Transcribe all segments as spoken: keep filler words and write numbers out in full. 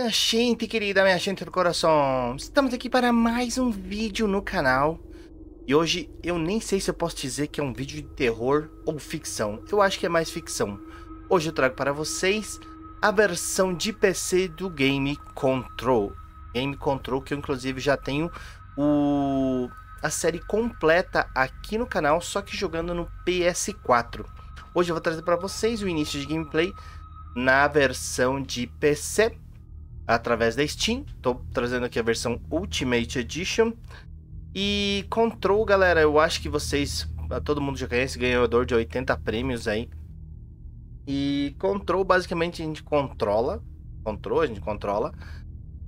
minha gente querida, minha gente do coração. Estamos aqui para mais um vídeo no canal. E hoje eu nem sei se eu posso dizer que é um vídeo de terror ou ficção. Eu acho que é mais ficção. Hoje eu trago para vocês a versão de P C do game Control. Game Control que eu inclusive já tenho o... a série completa aqui no canal, só que jogando no P S quatro. Hoje eu vou trazer para vocês o início de gameplay na versão de P C, através da Steam. Estou trazendo aqui a versão Ultimate Edition. E Control, galera, eu acho que vocês, todo mundo já conhece, ganhador de oitenta prêmios aí. E Control, basicamente, a gente controla. Control, a gente controla.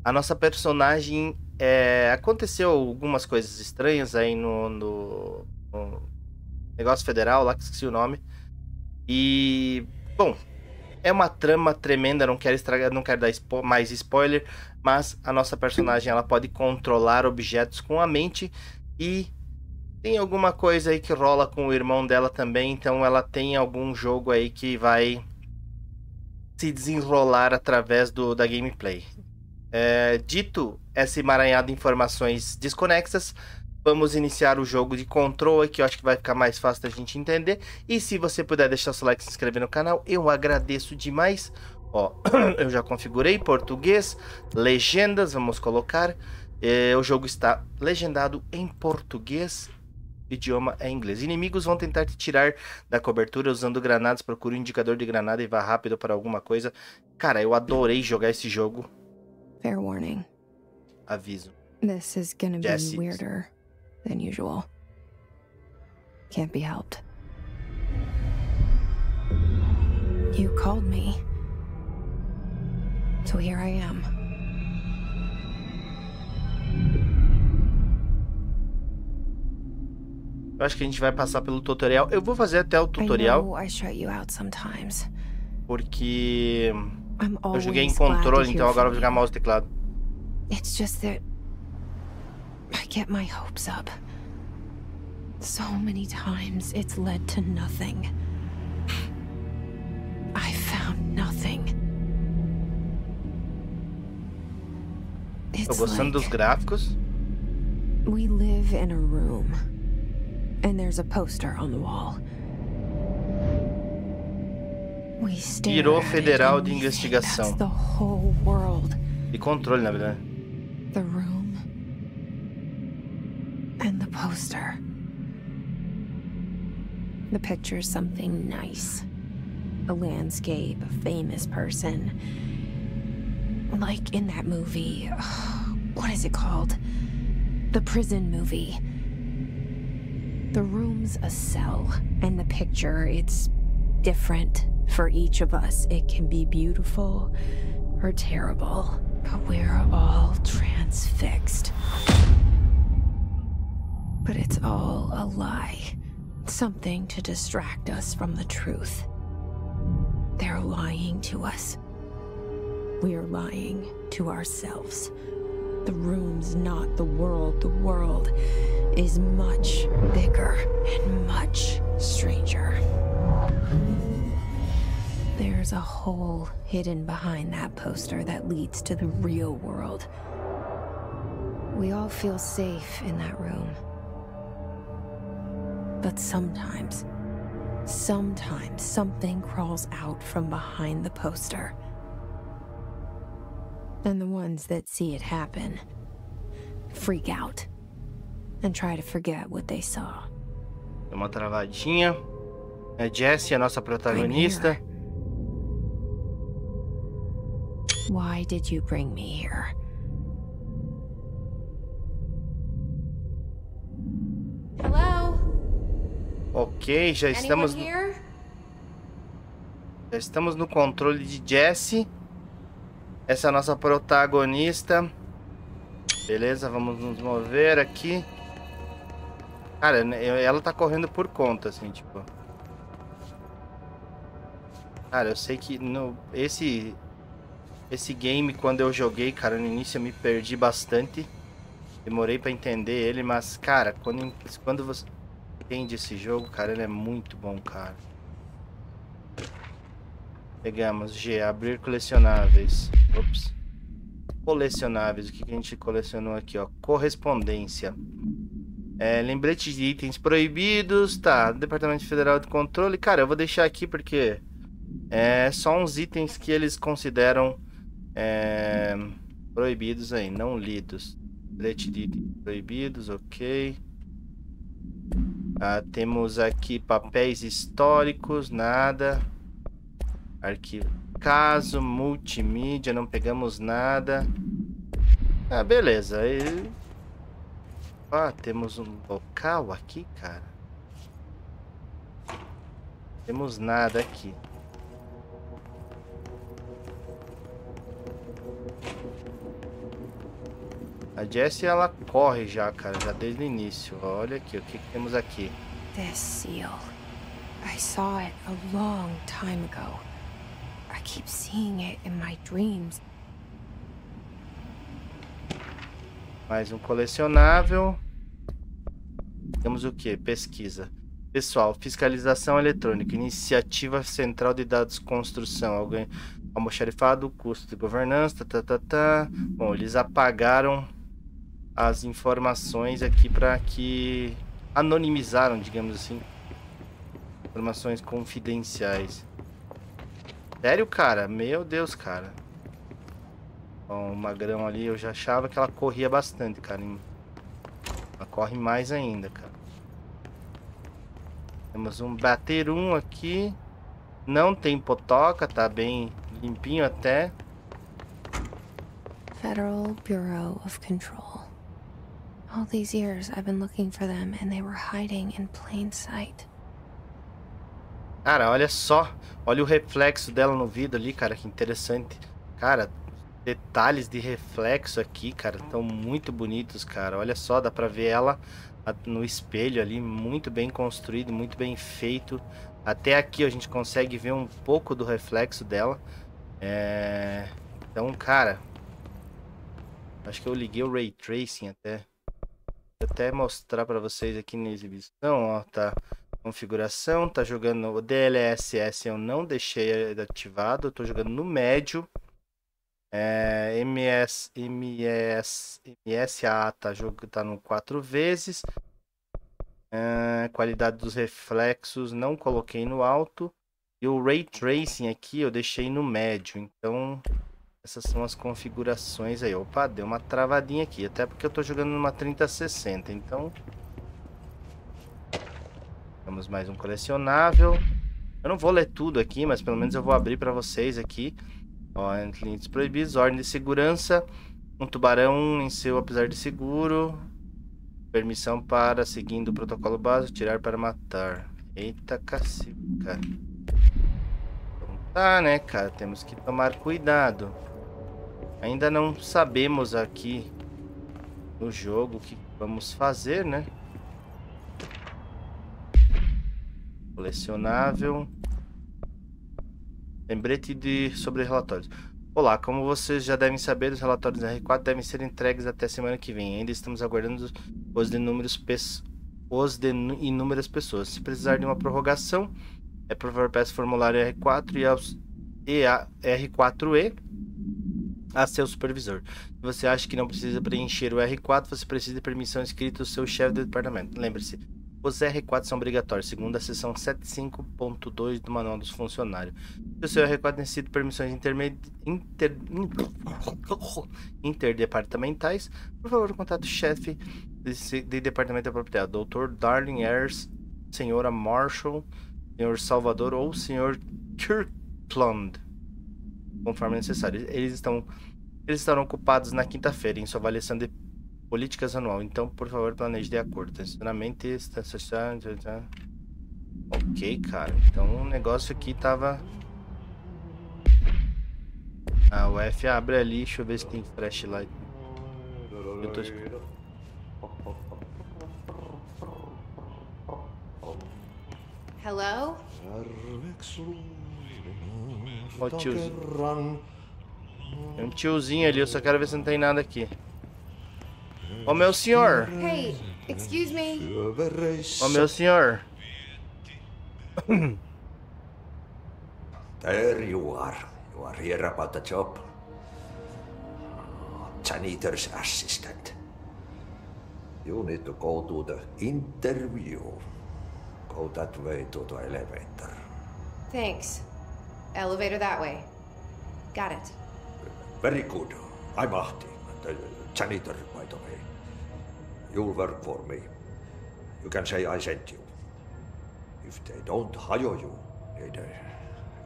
A nossa personagem, é, aconteceu algumas coisas estranhas aí no, no, no negócio federal, lá que esqueci o nome. E, bom, é uma trama tremenda, não quero estragar, não quero dar spo- mais spoiler, mas a nossa personagem, ela pode controlar objetos com a mente e tem alguma coisa aí que rola com o irmão dela também, então ela tem algum jogo aí que vai se desenrolar através do, da gameplay. É, dito essa emaranhada de informações desconexas, vamos iniciar o jogo de Control, que eu acho que vai ficar mais fácil da gente entender. E se você puder deixar seu like e se inscrever no canal, eu agradeço demais. Ó, eu já configurei português, legendas, vamos colocar. É, o jogo está legendado em português, o idioma é inglês. Inimigos vão tentar te tirar da cobertura usando granadas. Procure um indicador de granada e vá rápido para alguma coisa. Cara, eu adorei jogar esse jogo. Fair warning. Aviso. This is gonna be weirder than usual. Can't be helped. You called me. So here I am. Eu acho que a gente vai passar pelo tutorial. Eu vou fazer até o tutorial. I know I shut you out sometimes. Porque eu joguei em controle, então agora eu vou jogar mouse e teclado. It's just that I get my hopes up. So many times it's led to nothing. I found nothing. Tô gostando dos gráficos. We live in a room and there's a poster on the wall. We stare at it and we think that's the whole world. E controle, na verdade. The room and the poster. The picture's something nice. A landscape, a famous person. Like in that movie, what is it called? The prison movie. The room's a cell, and the picture, it's different for each of us. It can be beautiful or terrible, but we're all transfixed. But it's all a lie, something to distract us from the truth. They're lying to us. We're lying to ourselves. The room's not the world. The world is much bigger and much stranger. There's a hole hidden behind that poster that leads to the real world. We all feel safe in that room. But sometimes, sometimes something crawls out from behind the poster. And the ones that see it happen freak out and try to forget what they saw. Uma travadinha. É Jesse, a nossa protagonista. Why did you bring me here? Hello? Ok, já estamos no... já estamos no controle de Jesse. Essa é a nossa protagonista. Beleza, vamos nos mover aqui. Cara, ela tá correndo por conta, assim, tipo... Cara, eu sei que no... esse... Esse game, quando eu joguei, cara, no início eu me perdi bastante. Demorei pra entender ele, mas, cara, quando, quando você entende esse jogo, cara, ele é muito bom, cara. Pegamos G, abrir colecionáveis. Ops. colecionáveis. O que, que a gente colecionou aqui, ó? Correspondência. É, lembrete de itens proibidos. Tá, Departamento Federal de Controle. Cara, eu vou deixar aqui porque é só uns itens que eles consideram é, proibidos aí, não lidos. Lembrete de itens proibidos, ok. Ah, temos aqui papéis históricos, nada. Arquivo caso, multimídia, não pegamos nada. Ah, beleza. E... ah, temos um local aqui, cara. Temos nada aqui. A Jessie, ela corre já, cara, já desde o início. Olha aqui, o que, que temos aqui? This seal. I saw it a long time ago. I keep seeing it in my dreams. Mais um colecionável. Temos o que? Pesquisa. Pessoal, fiscalização eletrônica, iniciativa central de dados, construção, alguém, almoxarifado, custo de governança, tá, tá, tá. Bom, eles apagaram as informações aqui para que anonimizaram, digamos assim, informações confidenciais. Sério, cara? Meu Deus, cara. Bom, o magrão ali, eu já achava que ela corria bastante, cara. Ela corre mais ainda, cara. Temos um bater um aqui. Não tem potoca, tá bem limpinho até. Federal Bureau of Control. All these years I've been looking for them and they were hiding in plain sight. Cara, olha só. Olha o reflexo dela no vidro ali, cara. Que interessante. Cara, detalhes de reflexo aqui, cara. Estão muito bonitos, cara. Olha só, dá pra ver ela no espelho ali. Muito bem construído, muito bem feito. Até aqui a gente consegue ver um pouco do reflexo dela. É... então, cara... acho que eu liguei o Ray Tracing até. Vou até mostrar pra vocês aqui na exibição, ó, tá... configuração, tá jogando o D L S S, eu não deixei ativado, eu tô jogando no médio. É, M S, M S, M S A tá, tá no quatro vezes. É, qualidade dos reflexos não coloquei no alto. E o Ray Tracing aqui eu deixei no médio. Então essas são as configurações aí. Opa, deu uma travadinha aqui, até porque eu tô jogando numa trinta sessenta, então... temos mais um colecionável. Eu não vou ler tudo aqui, mas pelo menos eu vou abrir para vocês aqui. Ó, clientes proibidos, ordem de segurança. Um tubarão em seu apesar de seguro. Permissão para, seguindo o protocolo básico, tirar para matar. Eita, cacete, cara. Então tá, né, cara? Temos que tomar cuidado. Ainda não sabemos aqui no jogo o que vamos fazer, né? Colecionável. Lembrete de sobre relatórios. Olá, como vocês já devem saber, os relatórios R quatro devem ser entregues até semana que vem. Ainda estamos aguardando os de, inúmeros pe... os de inúmeras pessoas. Se precisar de uma prorrogação, é por favor peça o formulário R quatro e, aos... e a R quatro E a seu supervisor. Se você acha que não precisa preencher o R quatro, você precisa de permissão escrita do seu chefe do departamento. Lembre-se, os R quatro são obrigatórios, segundo a seção setenta e cinco ponto dois do Manual dos Funcionários. Se o seu R quatro necessita permissões intermed... inter... interdepartamentais, por favor, contate o chefe de, de departamento apropriado, doutor Darling Ayres, senhora Marshall, senhor Salvador ou senhor Kirkland, conforme necessário. Eles, estão... Eles estarão ocupados na quinta-feira em sua avaliação de políticas anual, então por favor planeje de acordo. Sinceramente, está ok, cara. Então o negócio aqui tava. Ah, o F abre ali. Deixa eu ver se tem flashlight. Eu tô escutando. Hello? Ó, tiozinho. Tem um tiozinho ali. Eu só quero ver se não tem nada aqui. Ô, meu senhor! Hey, excuse me! Ô, meu senhor! There you are. You are here about the job. janitor's assistant. You need to go to the interview. Go that way to the elevator. Thanks. Elevator that way. Got it. Very good. I'm Ahti, the janitor, by the way. You'll work for me. You can say I sent you. If they don't hire you, they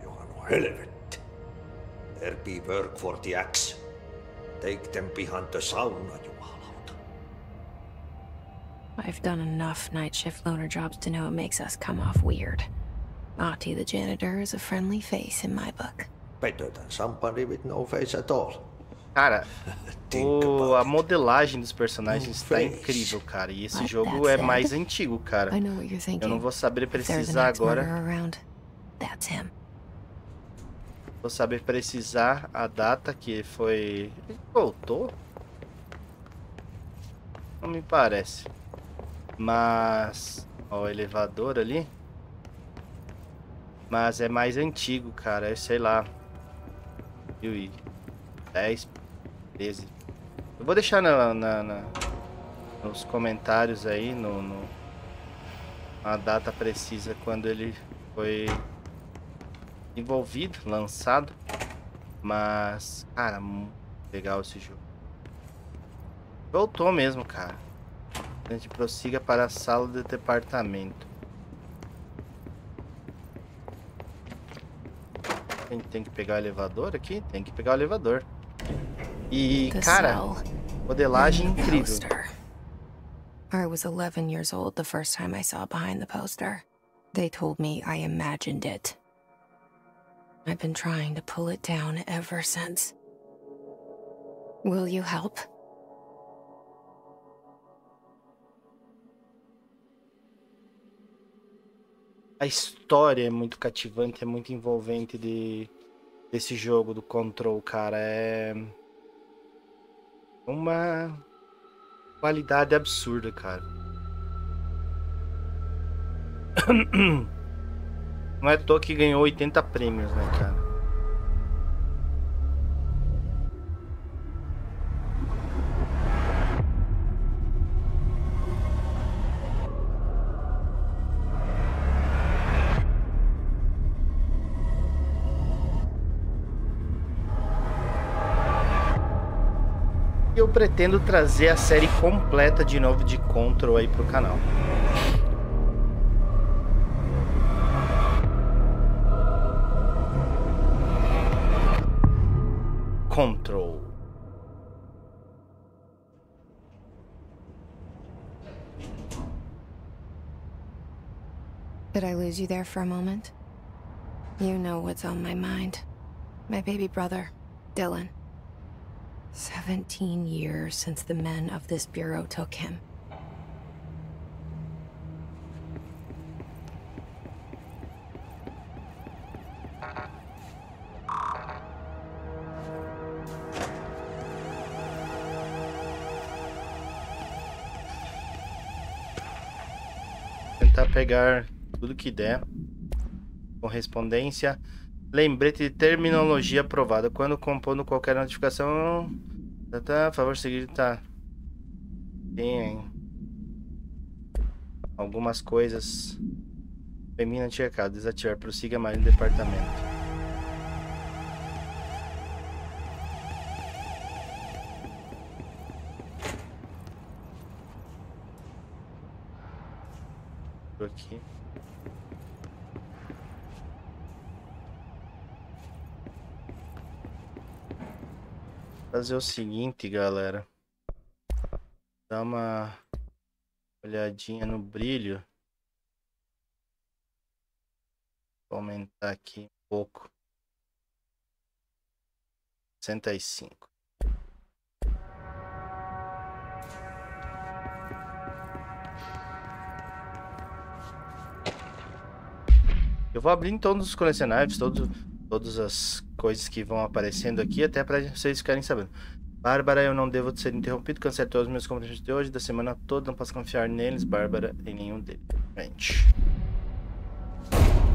you are no hell of it. There be work for the axe. Take them behind the sauna, you allowed. I've done enough night shift loaner jobs to know it makes us come off weird. Ahti the janitor is a friendly face in my book. Better than somebody with no face at all. Cara, o, a modelagem dos personagens está incrível, cara. E esse jogo é mais antigo, cara. Eu não vou saber precisar agora. Vou saber precisar a data que foi... Ele voltou? Não me parece. Mas... Ó, o elevador ali. Mas é mais antigo, cara. Eu sei lá. dez, treze. Eu vou deixar na, na, na, nos comentários aí no, no, a data precisa quando ele foi envolvido, lançado. Mas, cara, muito legal esse jogo. Voltou mesmo, cara. A gente prossiga para a sala do departamento. A gente tem que pegar o elevador aqui? Tem que pegar o elevador. E, cara, modelagem incrível. I was eleven years old the first time I saw behind the poster. They told me I imagined it. I've been trying to pull it down ever since. Will you help? A história é muito cativante, é muito envolvente de, desse jogo do Control, cara. É uma qualidade absurda, cara. Não é à toa que ganhou oitenta prêmios, né, cara? Eu pretendo trazer a série completa de novo de Control aí pro canal. Control. Did I lose you there for a moment? You know what's on my mind. My baby brother, Dylan. seventeen years since the men of this bureau took him. Tentar pegar tudo que der. Correspondência. Lembrete de terminologia aprovada. Quando compondo qualquer notificação... Tá, tá, por favor, seguir, tá. Tem... algumas coisas... Femina checado. Desativar. Prossiga mais no departamento. Por aqui. Fazer o seguinte, galera, dá uma olhadinha no brilho, vou aumentar aqui um pouco, sessenta e cinco. Eu vou abrir em todos os colecionáveis, todos todas as coisas que vão aparecendo aqui, até para vocês ficarem sabendo. Bárbara, eu não devo ser interrompido, cancelo todos os meus compromissos de hoje, da semana toda, não posso confiar neles, Bárbara, em nenhum deles. Gente.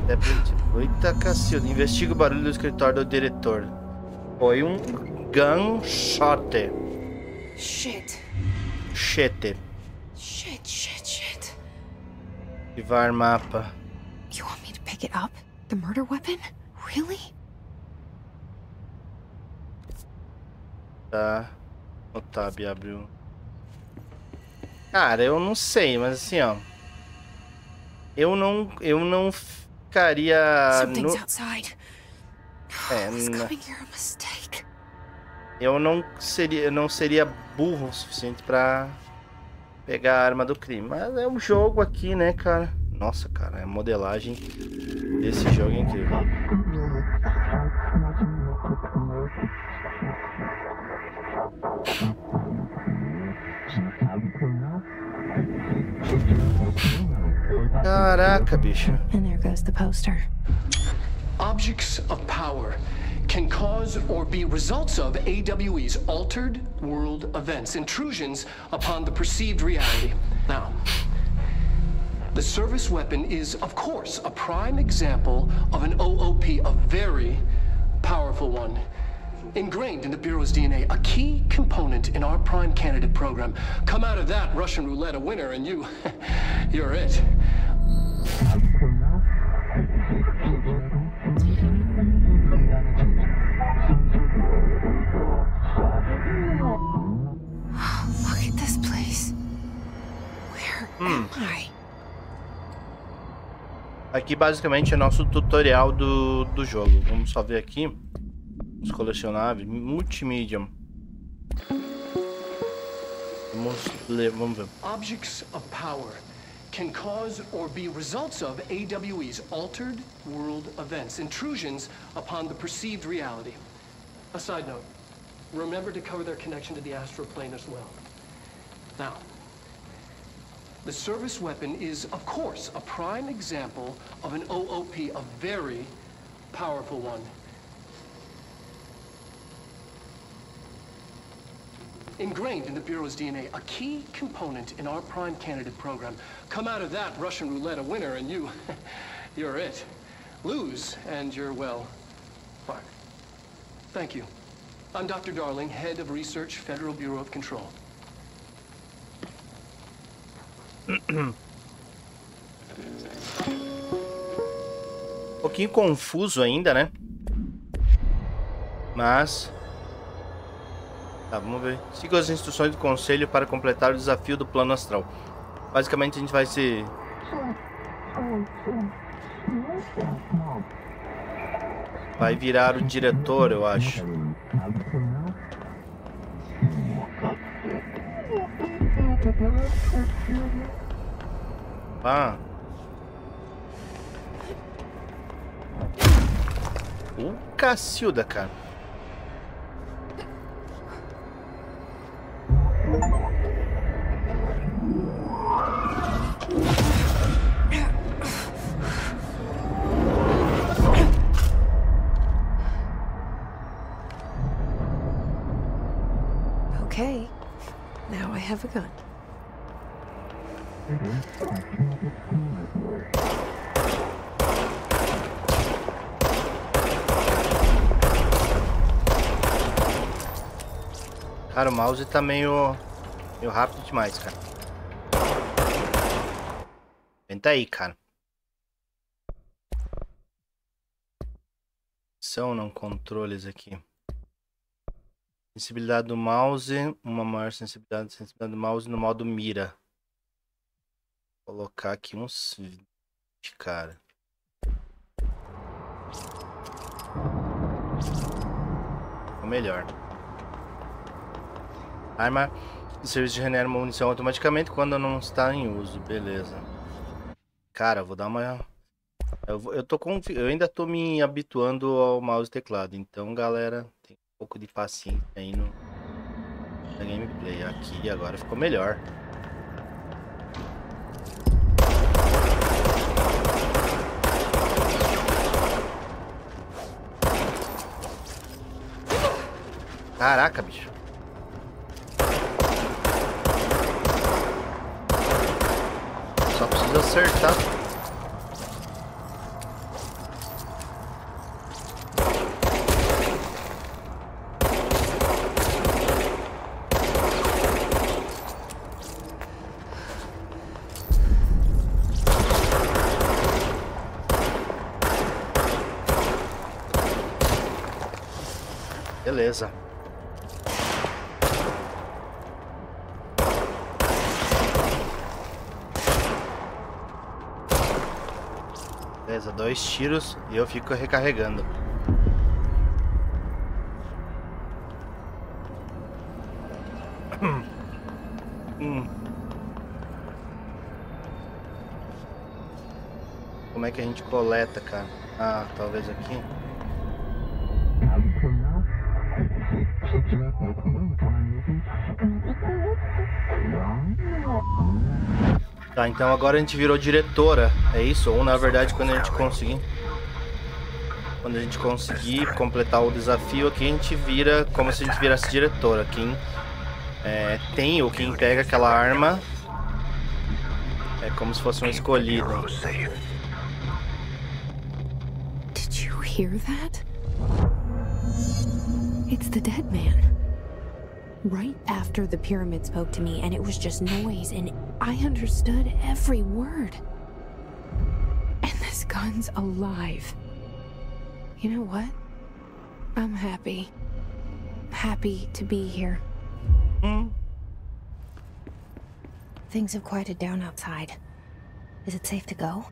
É, eita, cacilda. Investiga o barulho do escritório do diretor. Foi um gunshot. Shit. Shit. Shit, shit, shit. Ativar mapa. You want me to pick it up? The murder weapon? Really? Tá. O tab abriu. Cara, eu não sei, mas assim, ó. Eu não, eu não ficaria no... É, na... Eu não seria, eu não seria burro o suficiente pra pegar a arma do crime. Mas é um jogo aqui, né, cara? Nossa, cara, a modelagem desse jogo é incrível. Caraca, bicho. And there goes the poster. Objects of power can cause or be results of A W E's altered world events, intrusions upon the perceived reality. Now, the service weapon is, of course, a prime example of an O O P, a very powerful one. Ingrained in the Bureau's D N A, a key component in our prime candidate program. Come out of that Russian roulette a winner and you, you're it. Look at this place. Where am I? Aqui basicamente é nosso tutorial do, do jogo. Vamos só ver aqui. Os colecionáveis, multimídia. Vamos ler, vamos ver. Objects of power can cause or be results of A W E's altered world events, intrusions upon the perceived reality. A side note, remember to cover their connection to the astral plane as well. Now, the service weapon is, of course, a prime example of an O O P, a very powerful one. Ingrained in the Bureau's D N A, a key component in our prime candidate program. Come out of that Russian roulette a winner and you, you're it. Lose and you're, well, fuck. Thank you. I'm Doctor Darling, Head of Research, Federal Bureau of Control. Um pouquinho confuso ainda, né? Mas... Tá, vamos ver. Siga as instruções do conselho para completar o desafio do plano astral. Basicamente a gente vai se... Vai virar o diretor, eu acho. Pá. O Cacilda, cara. Okay, now I have a gun. Cara, o mouse tá meio, meio rápido demais, cara. Tenta aí, cara. São não controles aqui. Sensibilidade do mouse, uma maior sensibilidade, sensibilidade do mouse no modo mira. Vou colocar aqui uns vinte, cara. Ou melhor. Arma de serviço regenera uma munição automaticamente quando não está em uso, beleza. Cara, vou dar uma... Eu, vou... eu, tô conf... eu ainda tô me habituando ao mouse e teclado, então galera... Um pouco de paciência aí no na gameplay. Aqui agora ficou melhor. Caraca, bicho. Só precisa acertar. Beleza. Beleza, dois tiros e eu fico recarregando. Hum. Como é que a gente coleta, cara? Ah, talvez aqui. Tá, então agora a gente virou diretora, é isso? Ou na verdade quando a gente conseguir Quando a gente conseguir completar o desafio aqui, a gente vira como se a gente virasse diretora. Quem é, tem ou quem pega aquela arma é como se fosse um escolhido. Did you hear that? It's the dead man. Right after the pyramid spoke to me and it was just noise and I understood every word. And this gun's alive. You know what? I'm happy. Happy to be here. Mm. Things have quieted down outside. Is it safe to go?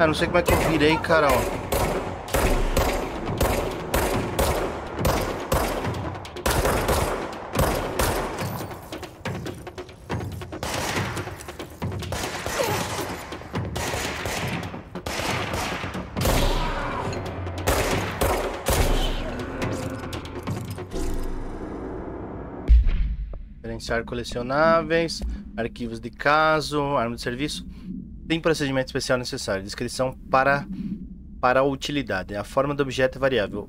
Ah, não sei como é que eu virei, cara. Gerenciar colecionáveis, arquivos de caso, arma de serviço. Tem procedimento especial necessário. Descrição para, para a utilidade. A forma do objeto é variável.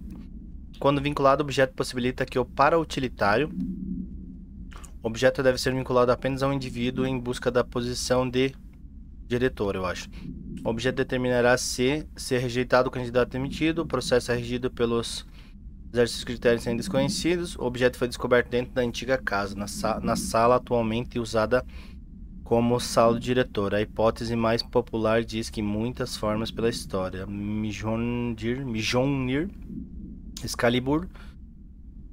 Quando vinculado, o objeto possibilita que o para-utilitário. O objeto deve ser vinculado apenas a um indivíduo em busca da posição de diretor, eu acho. O objeto determinará se ser rejeitado o candidato demitido. O processo é regido pelos diversos critérios ainda desconhecidos. O objeto foi descoberto dentro da antiga casa, na, sa na sala atualmente usada como sala do diretor. A hipótese mais popular diz que muitas formas pela história. Mjölnir, Mjölnir, Excalibur,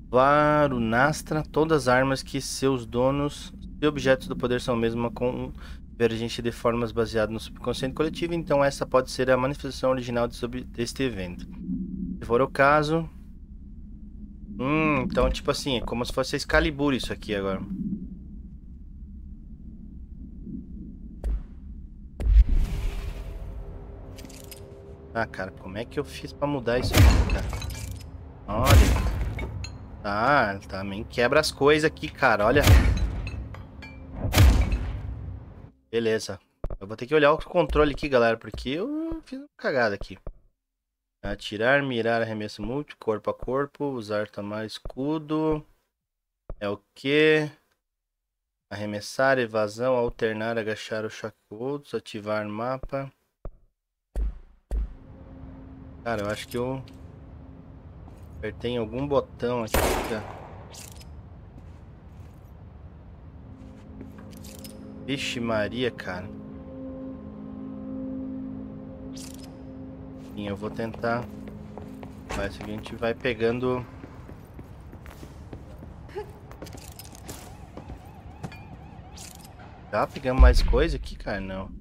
Varunastra, todas as armas que seus donos e objetos do poder são mesmo com convergência de formas baseada no subconsciente coletivo, então essa pode ser a manifestação original deste evento. Se for o caso... Hum, então tipo assim, é como se fosse Excalibur isso aqui agora. Ah, cara, como é que eu fiz pra mudar isso aqui, cara? Olha. Ah, também quebra as coisas aqui, cara, olha. Beleza. Eu vou ter que olhar o controle aqui, galera, porque eu fiz uma cagada aqui. Atirar, mirar, arremesso múltiplo, corpo a corpo, usar, tomar escudo. É o que? Arremessar, evasão, alternar, agachar o choque com outros, ativar mapa. Cara, eu acho que eu apertei em algum botão aqui, cara. Vixe Maria, cara. Sim, eu vou tentar. Mas a gente vai pegando. Tá pegando mais coisa aqui, cara? Não.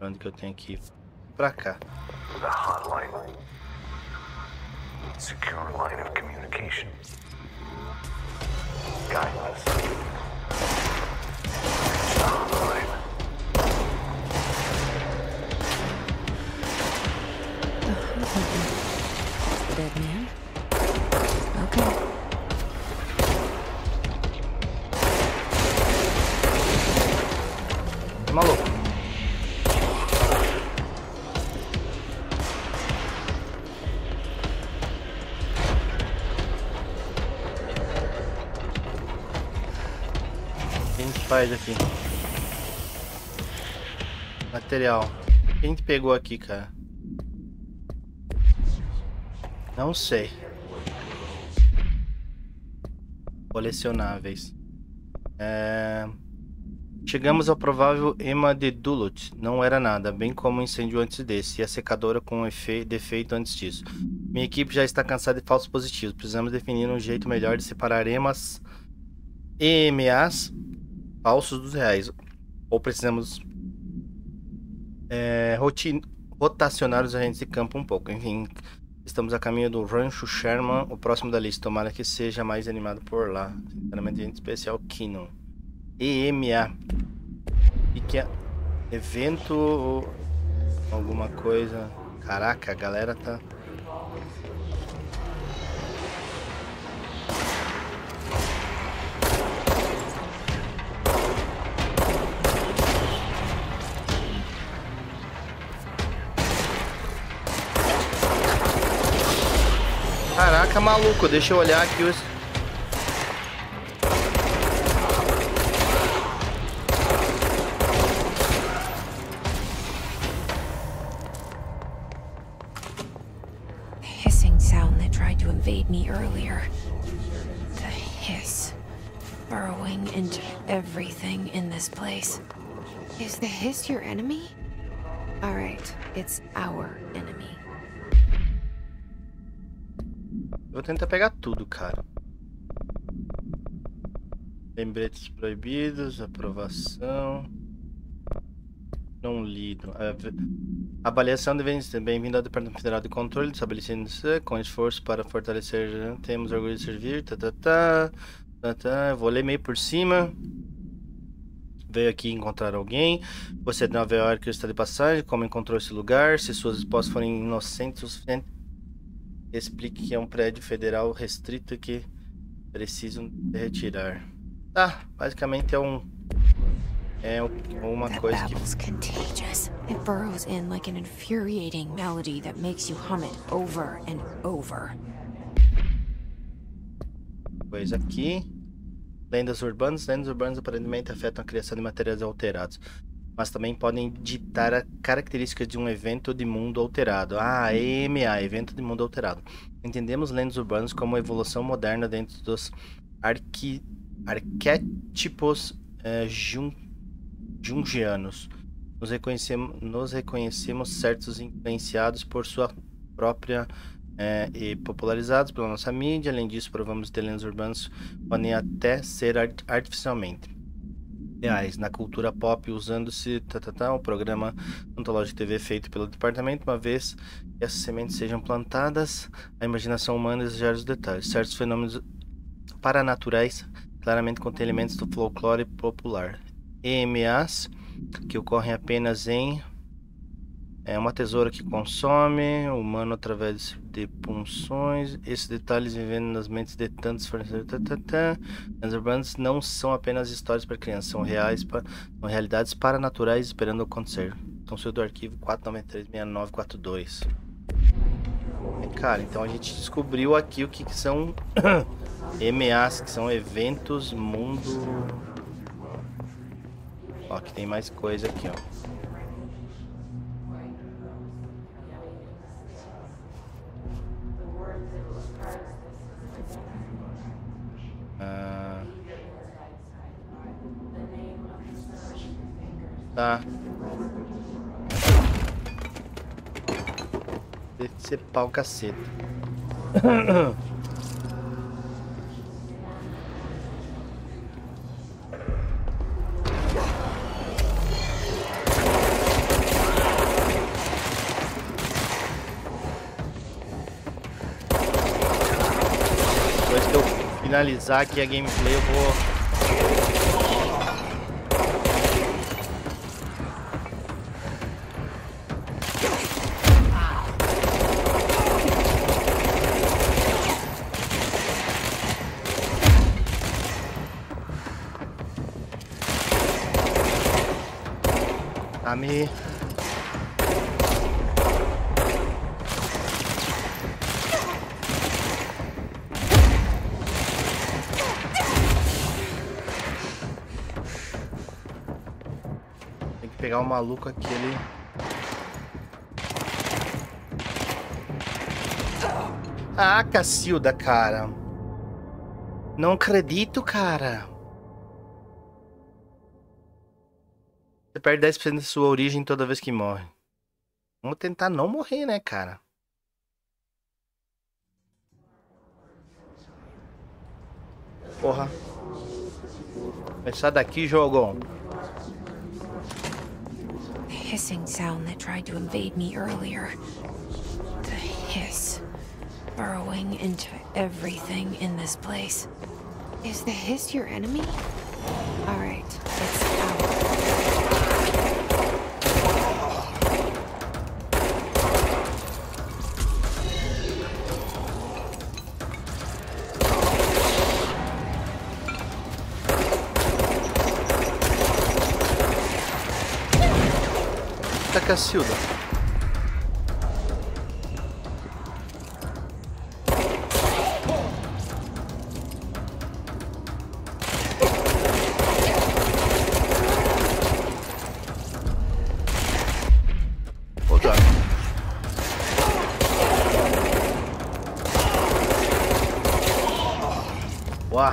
Onde que eu tenho que ir? Pra cá. The hotline. Secure line of communication. guidance. Sound line. Oh, okay. Dead man? Okay. Maluco. O que a gente faz aqui? Material. O que a gente pegou aqui, cara? Não sei. Colecionáveis. É... Chegamos ao provável E M A de Duluth. Não era nada, bem como o incêndio antes desse, e a secadora com um defeito antes disso. Minha equipe já está cansada de falsos positivos. Precisamos definir um jeito melhor de separar E M As, E M As falsos dos reais. Ou precisamos é, rotin, rotacionar os agentes de campo um pouco. Enfim, estamos a caminho do Rancho Sherman, o próximo da lista. Tomara que seja mais animado por lá. Sinceramente, gente especial, Kino. E M A. E que é evento ou alguma coisa. Caraca, a galera tá. Caraca, maluco, deixa eu olhar aqui os. Me earlier. The hiss. Burrowing into everything in this place. Is the hiss your enemy? Alright, it's our enemy. Vou tentar pegar tudo, cara. Lembretes proibidos, aprovação. Não lido. A avaliação deve ser bem-vindo ao Departamento Federal de Controle, estabelecendo-se com esforço para fortalecer. Temos orgulho de servir. Tá, tá, tá, tá, tá. Vou ler meio por cima. Veio aqui encontrar alguém. Você é de Nova York, está de passagem. Como encontrou esse lugar? Se suas respostas forem inocentes o suficiente, explique que é um prédio federal restrito que precisam retirar. Tá, basicamente é um. É uma coisa que contagious. It burrows in like an infuriating melody that makes you hum it over and over. Pois aqui, lendas urbanas, lendas urbanas aparentemente afetam a criação de materiais alterados, mas também podem ditar a característica de um evento de mundo alterado. Ah, E M A, evento de mundo alterado. Entendemos lendas urbanas como a evolução moderna dentro dos arqui... arquétipos eh, juntos. Jungianos. Nos reconhecemos, nos reconhecemos certos influenciados por sua própria é, e popularizados pela nossa mídia. Além disso, provamos que lendas urbanas podem até ser art artificialmente reais na cultura pop, usando-se tá, tá, tá, o programa antológico T V feito pelo departamento. Uma vez que essas sementes sejam plantadas, a imaginação humana exagera os detalhes. Certos fenômenos paranaturais claramente contêm elementos do folclore popular. E M As que ocorrem apenas em é, uma tesoura que consome o humano através de punções. Esses detalhes vivendo nas mentes de tantos fornecedores. As urbanas não são apenas histórias para crianças, são reais, pa, são realidades paranaturais esperando acontecer. Então, saiu do arquivo quatro nove três seis nove quatro dois. É, cara, então a gente descobriu aqui o que, que são E M As, que são eventos mundo. Ó, que tem mais coisa aqui, ó. Ah. Tá. Deve ser pau caceta. finalizar aqui a gameplay, eu vou... Me. Tem que pegar o maluco aqui ali. Ah, Cacilda, cara. Não acredito, cara. Você perde dez por cento da sua origem toda vez que morre. Vamos tentar não morrer, né, cara? Porra. Começar daqui, jogo. The hissing sound that tried to invade me earlier. The hiss. Burrowing into everything in this place. Is the hiss your enemy? All right, it's out. Cacilda. Oda. Uau.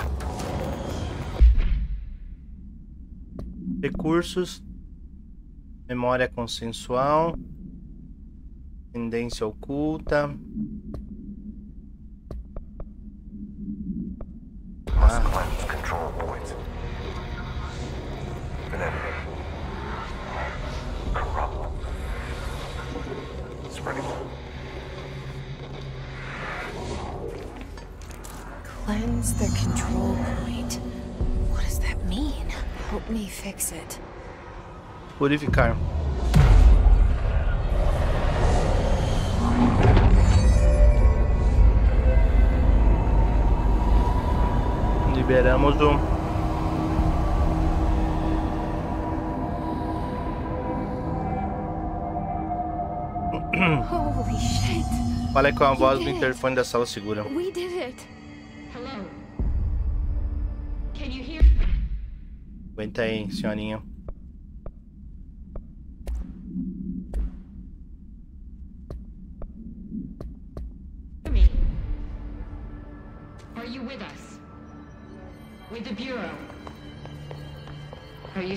Recursos. Memória consensual, tendência oculta. Ah. Cleanse the control point. What does that mean? Help me fix it. Purificar. Liberamos o Holy shit. Fala com a voz do interfone da sala segura. We did it. Hello. Can you hear? Aguenta aí, senhorinha.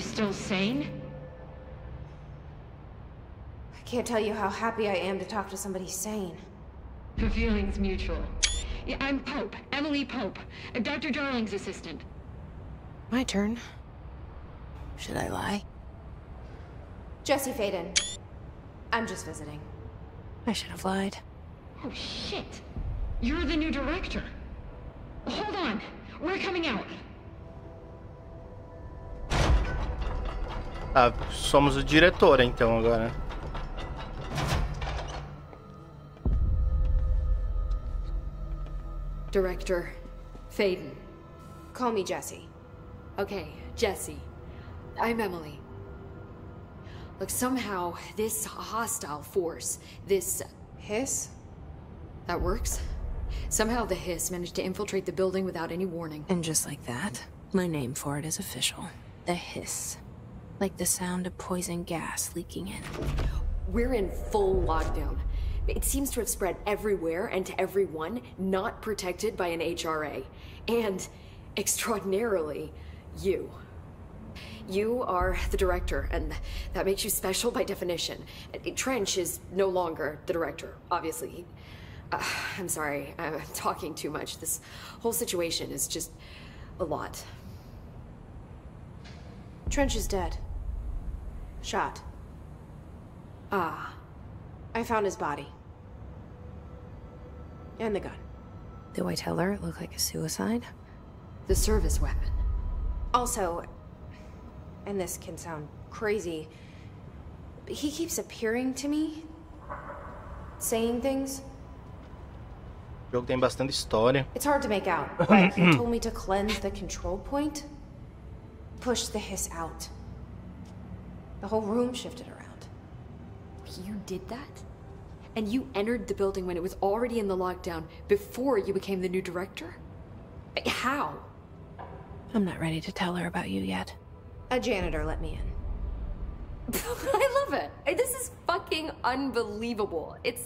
Still sane? I can't tell you how happy I am to talk to somebody sane. The feeling's mutual. Yeah, I'm Pope, Emily Pope, Doctor Darling's assistant. My turn. Should I lie? Jesse Faden. I'm just visiting. I should have lied. Oh shit! You're the new director. Hold on, we're coming out. Ah, somos o diretor, então, agora. Director Faden. Call me Jesse. Okay, Jesse. I'm Emily. Look, somehow, this hostile force, this hiss, that works? Somehow the hiss managed to infiltrate the building without any warning. And just like that, my name for it is official. The hiss. Like the sound of poison gas leaking in. We're in full lockdown. It seems to have spread everywhere and to everyone not protected by an H R A. And, extraordinarily, you. You are the director, and that makes you special by definition. Trench is no longer the director, obviously. Uh, I'm sorry, I'm talking too much. This whole situation is just a lot. Trench is dead. Shot. Ah. I found his body. And the gun. Do I tell her it looked like a suicide? the service weapon. Also, and this can sound crazy, but he keeps appearing to me, saying things. O jogo tem bastante história. It's hard to make out. But he told me to cleanse the control point, push the hiss out. The whole room shifted around. You did that? And you entered the building when it was already in the lockdown, before you became the new director? How? I'm not ready to tell her about you yet. A janitor let me in. I love it. This is fucking unbelievable. It's...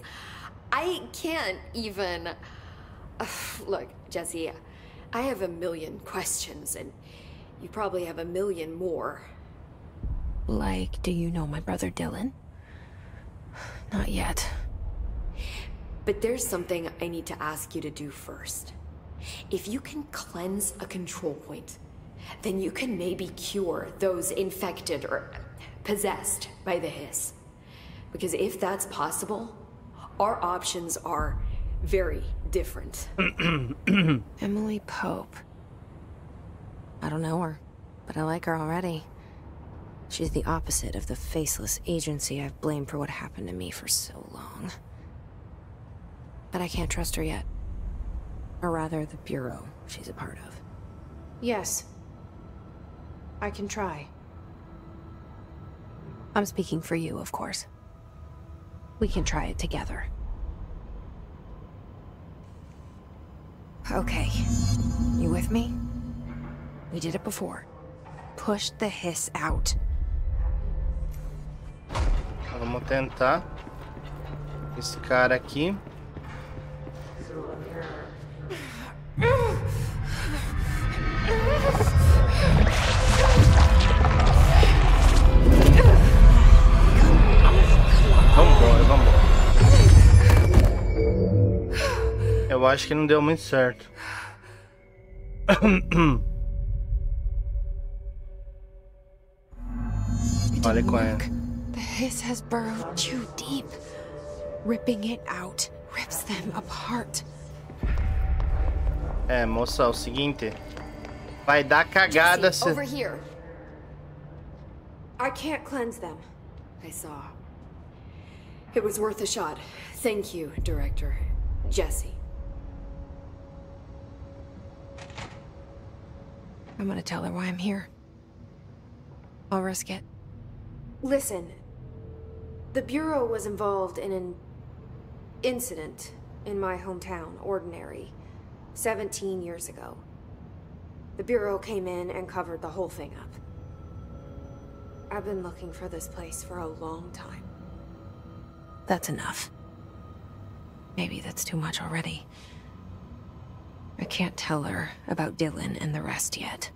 I can't even... Ugh, look, Jesse, I have a million questions, and you probably have a million more. Like, do you know my brother Dylan? Not yet. But there's something I need to ask you to do first. If you can cleanse a control point, then you can maybe cure those infected or possessed by the hiss. Because if that's possible, our options are very different. Emily Pope. I don't know her, but I like her already. She's the opposite of the faceless agency I've blamed for what happened to me for so long. But I can't trust her yet. Or rather, the bureau she's a part of. Yes. I can try. I'm speaking for you, of course. We can try it together. Okay. You with me? We did it before. Pushed the hiss out. Vamos tentar esse cara aqui. Vamos embora, vamos embora. Eu acho que não deu muito certo. Olha com ela. The hiss has burrowed too deep. Ripping it out rips them apart. É, moça, é o seguinte, vai dar cagada se... Over here. I can't cleanse them. I saw. It was worth a shot. Thank you, Director. Jesse. I'm gonna tell her why I'm here. I'll risk it. Listen. The Bureau was involved in an incident in my hometown, Ordinary. seventeen years ago. The Bureau came in and covered the whole thing up. I've been looking for this place for a long time. That's enough. Maybe that's too much already. I can't tell her about Dylan and the rest yet.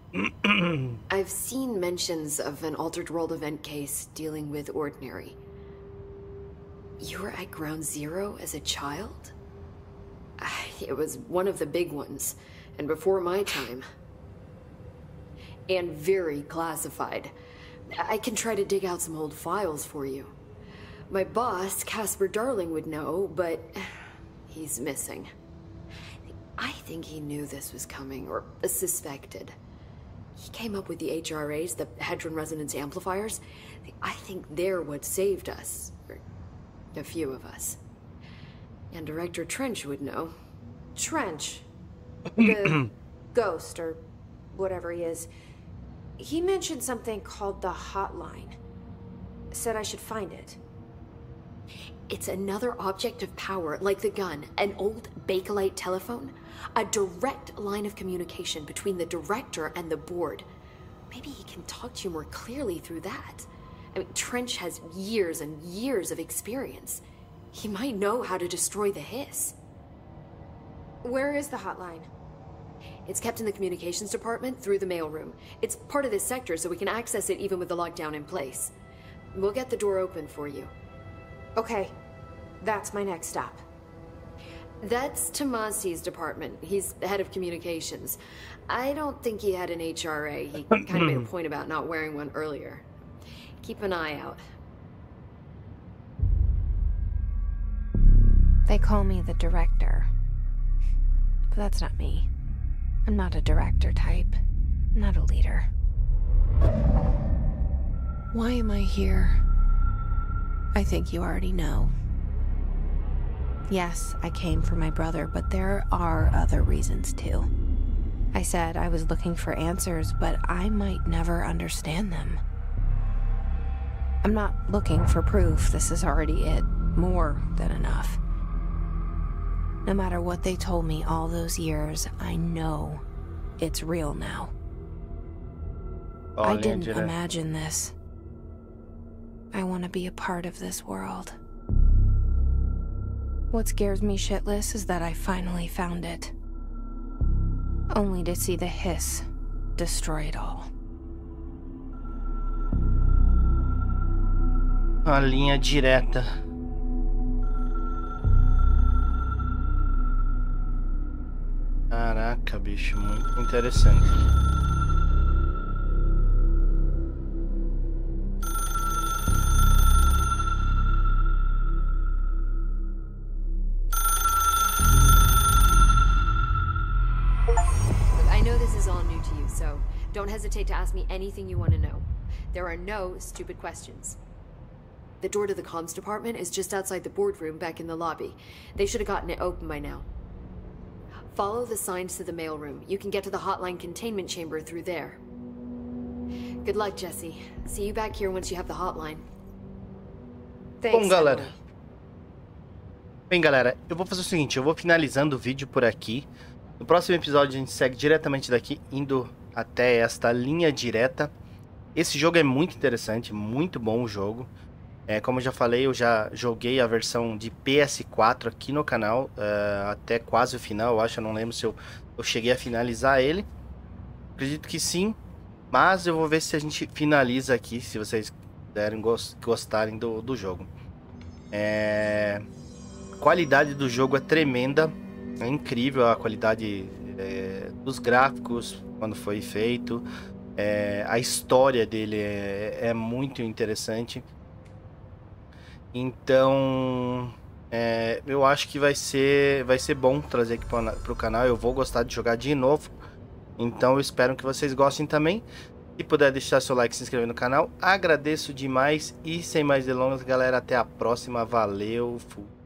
I've seen mentions of an altered world event case dealing with Ordinary. You were at Ground Zero as a child? It was one of the big ones, and before my time. And very classified. I can try to dig out some old files for you. My boss, Casper Darling, would know, but he's missing. I think he knew this was coming, or suspected. He came up with the H R As, the Hadron Resonance Amplifiers. I think they're what saved us, or a few of us. And Director Trench would know. Trench, the ghost, or whatever he is, he mentioned something called the hotline. Said I should find it. It's another object of power, like the gun, an old Bakelite telephone, a direct line of communication between the director and the board. Maybe he can talk to you more clearly through that. I mean, Trench has years and years of experience. He might know how to destroy the hiss. Where is the hotline? It's kept in the communications department through the mailroom. It's part of this sector, so we can access it even with the lockdown in place. We'll get the door open for you. Okay. That's my next stop. That's Tomasi's department. He's the head of communications. I don't think he had an H R A. He kind of made a point about not wearing one earlier. Keep an eye out. They call me the director. But that's not me. I'm not a director type, not a leader. Why am I here? I think you already know. Yes, I came for my brother, but there are other reasons too. I said I was looking for answers, but I might never understand them. I'm not looking for proof. This is already it. More than enough. No matter what they told me all those years, I know it's real now. All I didn't imagine this. I want to be a part of this world. What scares me shitless is that I finally found it. Only to see the Hiss destroy it all. A linha direta. Caraca, bicho, muito interessante. I know this is all new to you, so don't hesitate to ask me anything you want to know. There are no stupid questions. The door to the comms department is just outside the boardroom back in the lobby. They should have gotten it open by now. Follow the signs to the mailroom. You can get to the hotline containment chamber through there. Good luck, Jesse. See you back here once you have the hotline. Thanks. Bom, galera. Bem, galera, eu vou fazer o seguinte, eu vou finalizando o vídeo por aqui. No próximo episódio a gente segue diretamente daqui, indo até esta linha direta. Esse jogo é muito interessante, muito bom o jogo. É, como eu já falei, eu já joguei a versão de P S quatro aqui no canal, uh, até quase o final, eu acho, eu não lembro se eu, eu cheguei a finalizar ele. Acredito que sim, mas eu vou ver se a gente finaliza aqui, se vocês puderem gost gostarem do, do jogo. É... A qualidade do jogo é tremenda, é incrível a qualidade é, dos gráficos, quando foi feito. É, a história dele é, é muito interessante. Então, é, eu acho que vai ser, vai ser bom trazer aqui para o canal. Eu vou gostar de jogar de novo. Então, eu espero que vocês gostem também. Se puder deixar seu like e se inscrever no canal, agradeço demais. E sem mais delongas, galera, até a próxima. Valeu, fui.